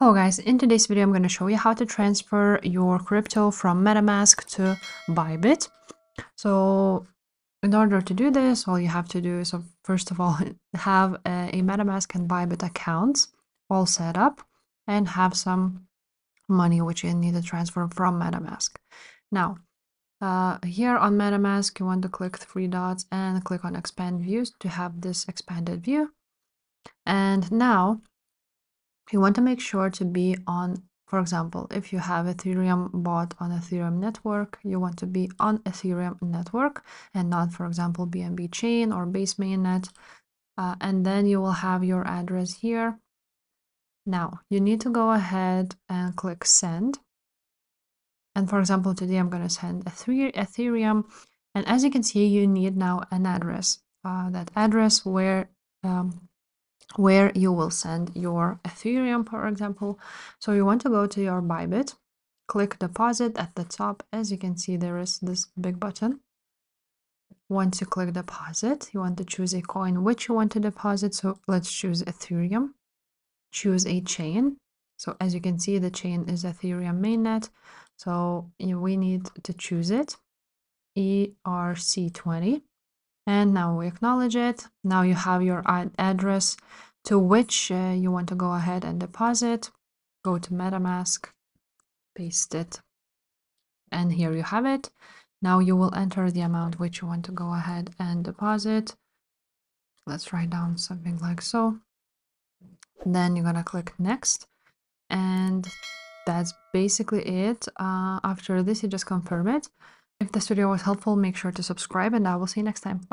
Hello guys, in today's video I'm going to show you how to transfer your crypto from MetaMask to Bybit. So in order to do this, all you have to do is first of all have a MetaMask and Bybit accounts all set up and have some money which you need to transfer from MetaMask. Now here on MetaMask you want to click three dots and click on expand views to have this expanded view, and now you want to make sure to be on, for example, if you have Ethereum bought on Ethereum network, you want to be on Ethereum network and not, for example, BNB chain or base mainnet. And then you will have your address here. Now you need to go ahead and click send. And for example, today I'm going to send Ethereum. And as you can see, you need now an address, that address where you will send your Ethereum, for example. So you want to go to your Bybit, click deposit at the top. As you can see, there is this big button. Once you click deposit, you want to choose a coin which you want to deposit. So let's choose Ethereum. Choose a chain. So as you can see, the chain is Ethereum mainnet. So we need to choose it, ERC20. And now we acknowledge it. Now you have your address to which you want to go ahead and deposit. Go to MetaMask, paste it, and here you have it. Now you will enter the amount which you want to go ahead and deposit. Let's write down something like so. Then you're gonna click next, and that's basically it. After this, you just confirm it. If this video was helpful, make sure to subscribe, and I will see you next time. Bye.